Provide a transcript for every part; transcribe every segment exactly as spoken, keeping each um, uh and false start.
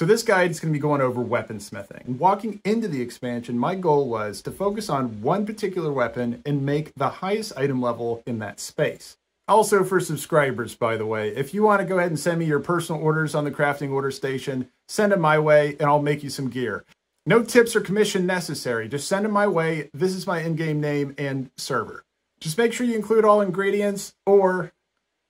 So this guide is going to be going over weapon smithing. Walking into the expansion, my goal was to focus on one particular weapon and make the highest item level in that space. Also for subscribers, by the way, if you want to go ahead and send me your personal orders on the crafting order station, send them my way and I'll make you some gear. No tips or commission necessary. Just send them my way. This is my in-game name and server. Just make sure you include all ingredients, or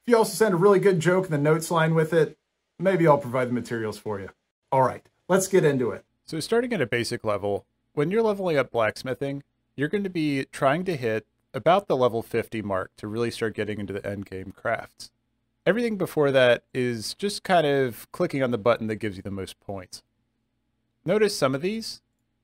if you also send a really good joke in the notes line with it, maybe I'll provide the materials for you. All right, let's get into it. So starting at a basic level, when you're leveling up blacksmithing, you're going to be trying to hit about the level fifty mark to really start getting into the end game crafts. Everything before that is just kind of clicking on the button that gives you the most points. Notice some of these,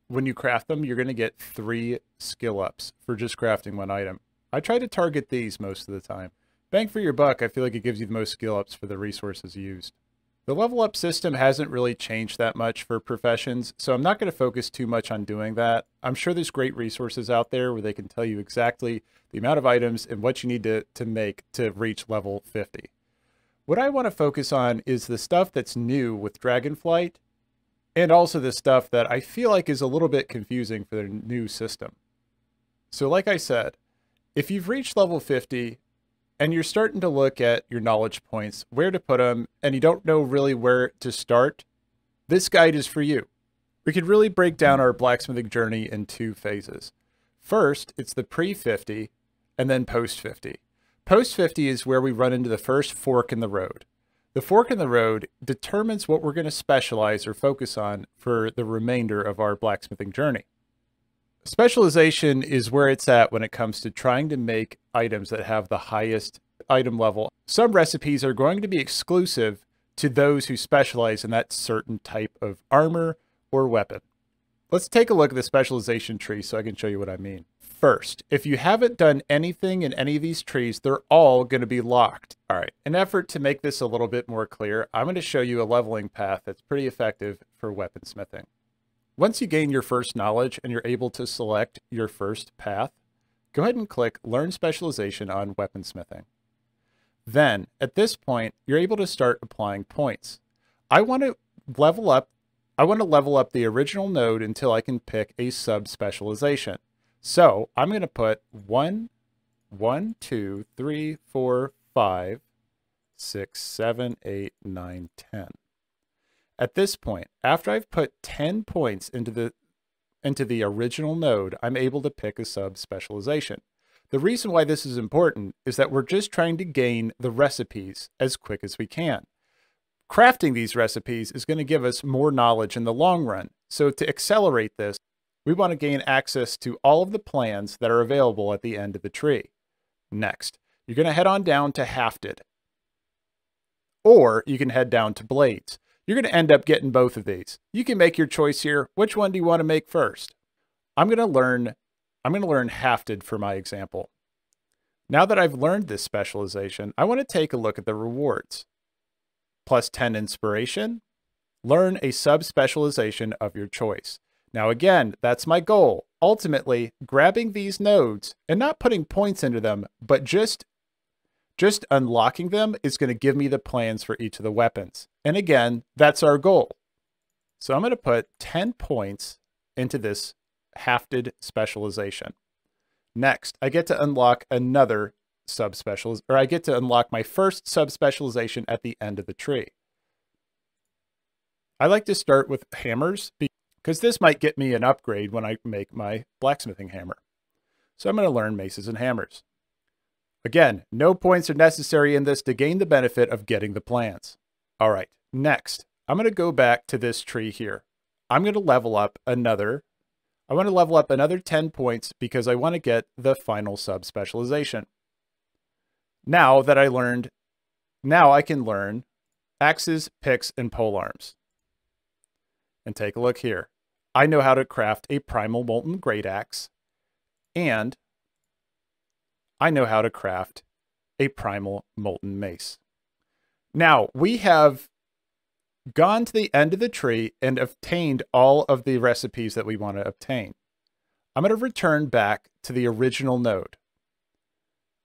when you craft them, you're going to get three skill ups for just crafting one item. I try to target these most of the time. Bang for your buck, I feel like it gives you the most skill ups for the resources used. The level up system hasn't really changed that much for professions, so I'm not going to focus too much on doing that. I'm sure there's great resources out there where they can tell you exactly the amount of items and what you need to, to make to reach level fifty. What I want to focus on is the stuff that's new with Dragonflight, and also the stuff that I feel like is a little bit confusing for their new system. So like I said, if you've reached level fifty, and you're starting to look at your knowledge points, where to put them, and you don't know really where to start, this guide is for you. We could really break down our blacksmithing journey in two phases. First, it's the pre fifty, and then post fifty. Post fifty is where we run into the first fork in the road. The fork in the road determines what we're going to specialize or focus on for the remainder of our blacksmithing journey. Specialization is where it's at when it comes to trying to make items that have the highest item level. Some recipes are going to be exclusive to those who specialize in that certain type of armor or weapon. Let's take a look at the specialization tree so I can show you what I mean. First, if you haven't done anything in any of these trees, they're all going to be locked. All right, in an effort to make this a little bit more clear, I'm going to show you a leveling path that's pretty effective for weaponsmithing. Once you gain your first knowledge and you're able to select your first path, go ahead and click Learn Specialization on Weaponsmithing. Then, at this point, you're able to start applying points. I want to level up, I want to level up the original node until I can pick a sub-specialization. So, I'm going to put one, one, two, three, four, five, six, seven, eight, nine, ten. At this point, after I've put ten points into the, into the original node, I'm able to pick a sub-specialization. The reason why this is important is that we're just trying to gain the recipes as quick as we can. Crafting these recipes is going to give us more knowledge in the long run. So to accelerate this, we want to gain access to all of the plans that are available at the end of the tree. Next, you're going to head on down to Hafted, or you can head down to Blades. You're going to end up getting both of these. You can make your choice here. Which one do you want to make first? I'm going to learn, I'm going to learn Hafted for my example. Now that I've learned this specialization, I want to take a look at the rewards. Plus ten inspiration, learn a sub-specialization of your choice. Now again, that's my goal. Ultimately, grabbing these nodes and not putting points into them, but just Just unlocking them is going to give me the plans for each of the weapons. And again, that's our goal. So I'm going to put ten points into this Hafted specialization. Next, I get to unlock another subspecialization, or I get to unlock my first subspecialization at the end of the tree. I like to start with hammers because this might get me an upgrade when I make my blacksmithing hammer. So I'm going to learn maces and hammers. Again, no points are necessary in this to gain the benefit of getting the plans. All right, next, I'm going to go back to this tree here. I'm going to level up another. I want to level up another ten points because I want to get the final sub-specialization. Now that I learned, now I can learn axes, picks, and polearms. And take a look here. I know how to craft a Primal Molten Great Axe, and I know how to craft a Primal Molten Mace. Now, we have gone to the end of the tree and obtained all of the recipes that we want to obtain. I'm going to return back to the original node.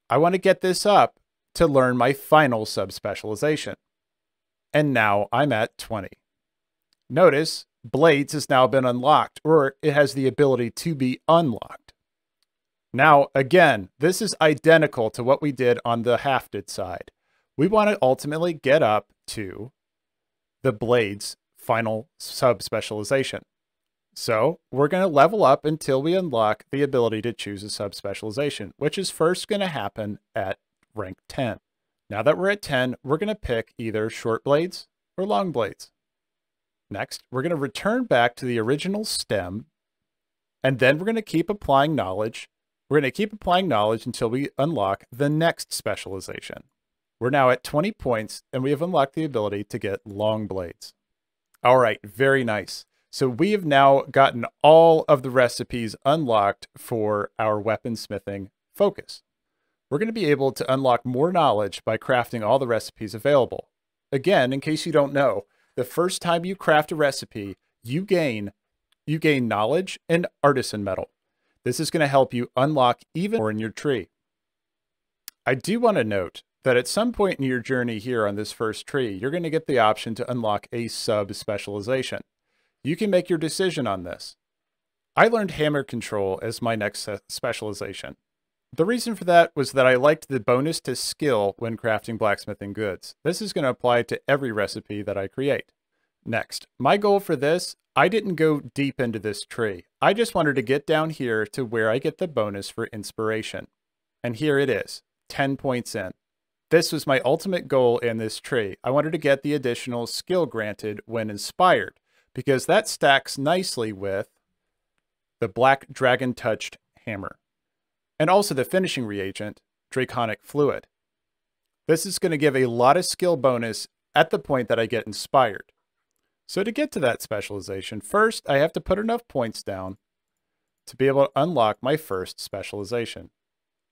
I want to get this up to learn my final subspecialization. And now I'm at twenty. Notice, Blades has now been unlocked, or it has the ability to be unlocked. Now, again, this is identical to what we did on the Hafted side. We want to ultimately get up to the Blades final subspecialization. So we're going to level up until we unlock the ability to choose a subspecialization, which is first going to happen at rank ten. Now that we're at ten, we're going to pick either short blades or long blades. Next, we're going to return back to the original stem, and then we're going to keep applying knowledge. We're going to keep applying knowledge until we unlock the next specialization. We're now at twenty points, and we have unlocked the ability to get long blades. All right, very nice. So we have now gotten all of the recipes unlocked for our weaponsmithing focus. We're going to be able to unlock more knowledge by crafting all the recipes available. Again, in case you don't know, the first time you craft a recipe, you gain, you gain knowledge and artisan metal. This is going to help you unlock even more in your tree. I do want to note that at some point in your journey here on this first tree, you're going to get the option to unlock a sub-specialization. You can make your decision on this. I learned hammer control as my next specialization. The reason for that was that I liked the bonus to skill when crafting blacksmithing goods. This is going to apply to every recipe that I create. Next, my goal for this, I didn't go deep into this tree. I just wanted to get down here to where I get the bonus for inspiration. And here it is, ten points in. This was my ultimate goal in this tree. I wanted to get the additional skill granted when inspired, because that stacks nicely with the Black Dragon Touched Hammer, and also the finishing reagent, Draconic Fluid. This is going to give a lot of skill bonus at the point that I get inspired. So to get to that specialization, first I have to put enough points down to be able to unlock my first specialization.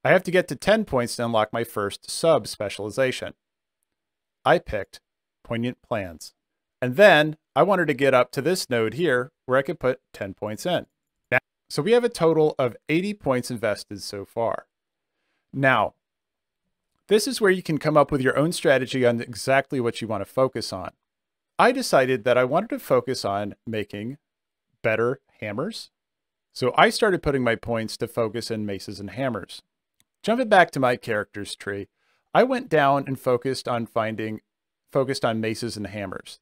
I have to get to ten points to unlock my first sub-specialization. I picked Poignant Plans. And then I wanted to get up to this node here where I could put ten points in. Now, so we have a total of eighty points invested so far. Now, this is where you can come up with your own strategy on exactly what you want to focus on. I decided that I wanted to focus on making better hammers. So I started putting my points to focus in maces and hammers. Jumping back to my character's tree, I went down and focused on finding, focused on maces and hammers.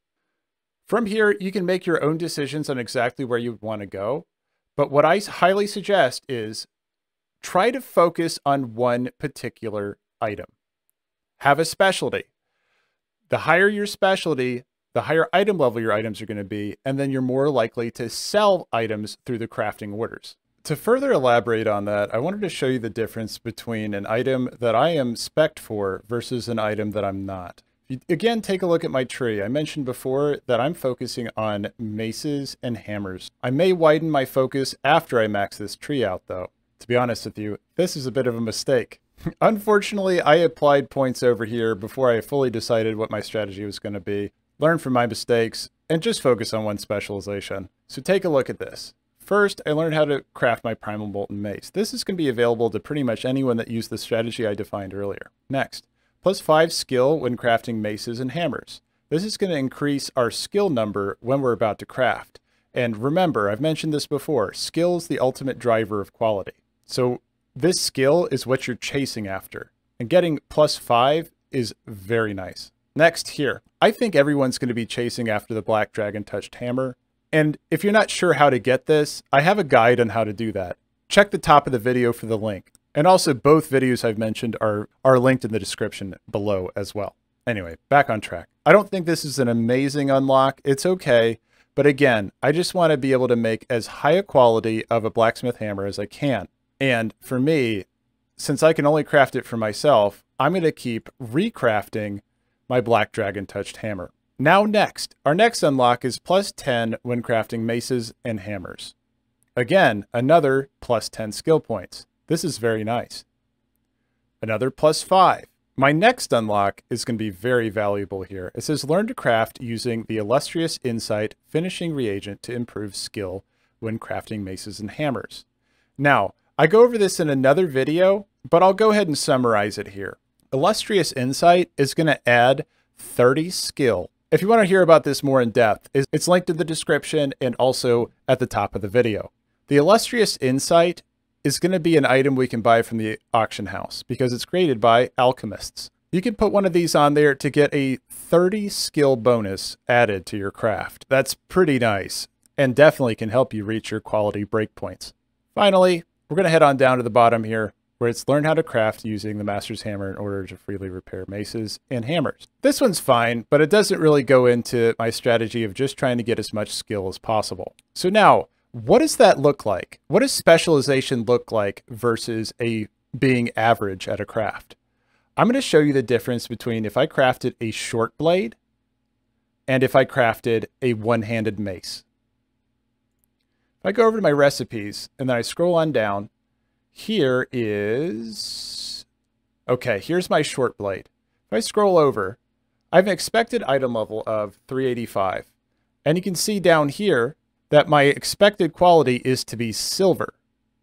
From here, you can make your own decisions on exactly where you want to go. But what I highly suggest is try to focus on one particular item. Have a specialty. The higher your specialty, the higher item level your items are going to be, and then you're more likely to sell items through the crafting orders. To further elaborate on that, I wanted to show you the difference between an item that I am spec'd for versus an item that I'm not. Again, take a look at my tree. I mentioned before that I'm focusing on maces and hammers. I may widen my focus after I max this tree out though. To be honest with you, this is a bit of a mistake. Unfortunately, I applied points over here before I fully decided what my strategy was going to be. Learn from my mistakes and just focus on one specialization. So take a look at this. First, I learned how to craft my Primal Molten Mace. This is going to be available to pretty much anyone that used the strategy I defined earlier. Next, plus five skill when crafting maces and hammers. This is going to increase our skill number when we're about to craft. And remember, I've mentioned this before, skill's the ultimate driver of quality. So this skill is what you're chasing after. And getting plus five is very nice. Next here, I think everyone's going to be chasing after the Black Dragon Touched Hammer. And if you're not sure how to get this, I have a guide on how to do that. Check the top of the video for the link. And also both videos I've mentioned are, are linked in the description below as well. Anyway, back on track. I don't think this is an amazing unlock. It's okay. But again, I just want to be able to make as high a quality of a blacksmith hammer as I can. And for me, since I can only craft it for myself, I'm going to keep recrafting my Black Dragon Touched Hammer. Now next, our next unlock is plus ten when crafting maces and hammers. Again, another plus ten skill points. This is very nice. Another plus five. My next unlock is going to be very valuable here. It says learn to craft using the Illustrious Insight finishing reagent to improve skill when crafting maces and hammers. Now, I go over this in another video, but I'll go ahead and summarize it here. Illustrious Insight is going to add thirty skill If you want to hear about this more in depth, it's linked in the description and also at the top of the video. The Illustrious Insight is going to be an item we can buy from the auction house because it's created by alchemists. You can put one of these on there to get a thirty skill bonus added to your craft. That's pretty nice and definitely can help you reach your quality breakpoints. Finally, we're going to head on down to the bottom here, where it's learn how to craft using the Master's Hammer in order to freely repair maces and hammers. This one's fine, but it doesn't really go into my strategy of just trying to get as much skill as possible. So now, what does that look like? What does specialization look like versus a being average at a craft? I'm going to show you the difference between if I crafted a short blade and if I crafted a one-handed mace. If I go over to my recipes and then I scroll on down, here is, okay, here's my short blade. If I scroll over, I have an expected item level of three eighty-five. And you can see down here that my expected quality is to be silver.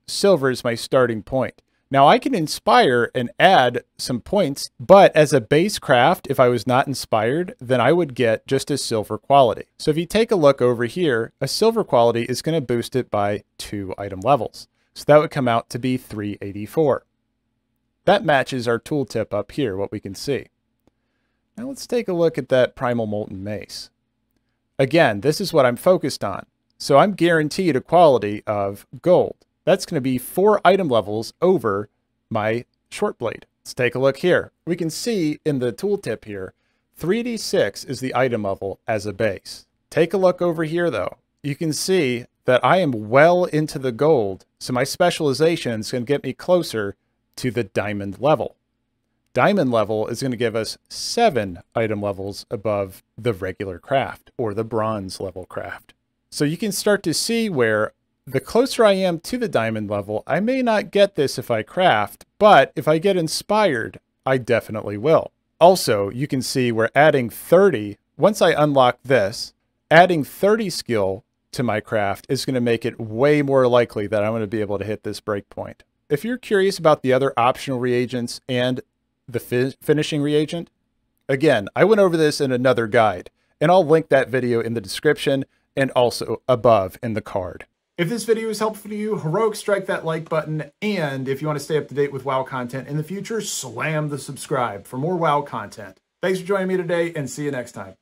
Silver is my starting point. Now I can inspire and add some points, but as a base craft, if I was not inspired, then I would get just a silver quality. So if you take a look over here, a silver quality is going to boost it by two item levels. So that would come out to be three eighty-four. That matches our tooltip up here, what we can see. Now let's take a look at that Primal Molten Mace. Again, this is what I'm focused on. So I'm guaranteed a quality of gold. That's going to be four item levels over my short blade. Let's take a look here. We can see in the tooltip here, three eighty-six is the item level as a base. Take a look over here though. You can see that I am well into the gold, so my specialization is going to get me closer to the diamond level. Diamond level is going to give us seven item levels above the regular craft, or the bronze level craft. So you can start to see where the closer I am to the diamond level, I may not get this if I craft, but if I get inspired, I definitely will. Also, you can see we're adding thirty, once I unlock this, adding thirty skill to my craft is going to make it way more likely that I'm going to be able to hit this breakpoint. If you're curious about the other optional reagents and the fi- finishing reagent, again, I went over this in another guide, and I'll link that video in the description and also above in the card. If this video is helpful to you, heroic strike that like button, and if you want to stay up to date with WoW content in the future, slam the subscribe for more WoW content. Thanks for joining me today, and see you next time.